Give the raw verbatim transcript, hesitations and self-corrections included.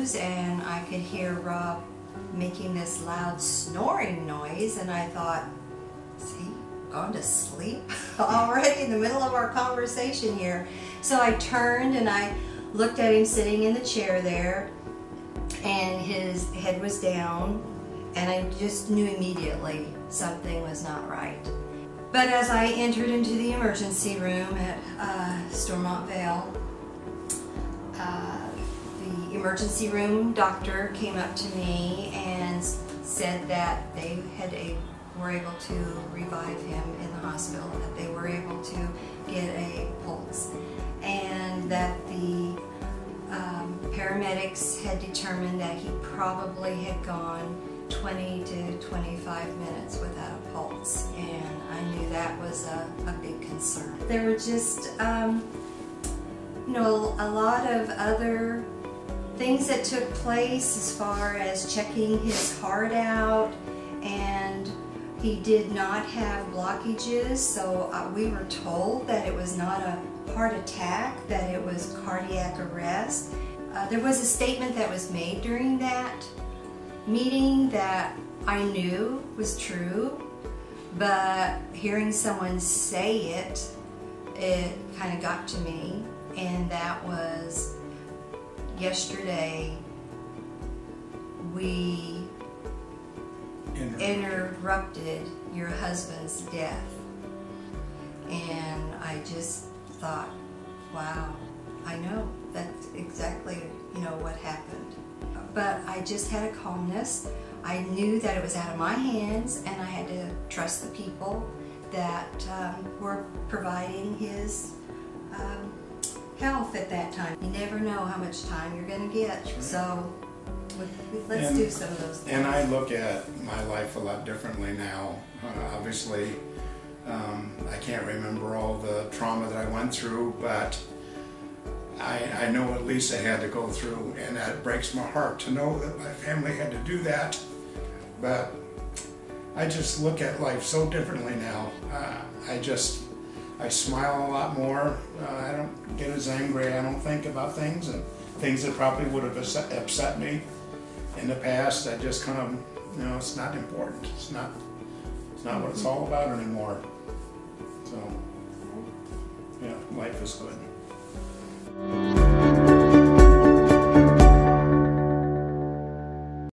news, and I could hear Rob making this loud snoring noise, and I thought, is he gone to sleep already in the middle of our conversation here? So I turned and I looked at him sitting in the chair there, and his head was down, and I just knew immediately something was not right. But as I entered into the emergency room at uh, Stormont Vail, uh, the emergency room doctor came up to me and said that they had a, were able to revive him in the hospital, that they were able to get a pulse, and that the um, paramedics had determined that he probably had gone twenty to twenty-five minutes without a pulse, and I knew that was a, a big concern. There were just, um, you know, a lot of other things that took place as far as checking his heart out, and he did not have blockages, so uh, we were told that it was not a heart attack, that it was cardiac arrest. Uh, there was a statement that was made during that meeting that I knew was true, but hearing someone say it, it kind of got to me, and that was yesterday we interrupted, interrupted your husband's death. And I just thought, wow, I know, that's exactly, you know, what happened. But I just had a calmness. I knew that it was out of my hands, and I had to trust the people that um, were providing his um, health at that time. You never know how much time you're going to get, so let's and, do some of those things. And I look at my life a lot differently now. Uh, obviously, um, I can't remember all the trauma that I went through, but I, I know what Lisa had to go through, and that breaks my heart to know that my family had to do that. But I just look at life so differently now. Uh, I just, I smile a lot more. Uh, I don't get as angry. I don't think about things, and things that probably would have upset me in the past. I just kind of, you know, it's not important. It's not, it's not what it's all about anymore. So, yeah, life is good. Thank you.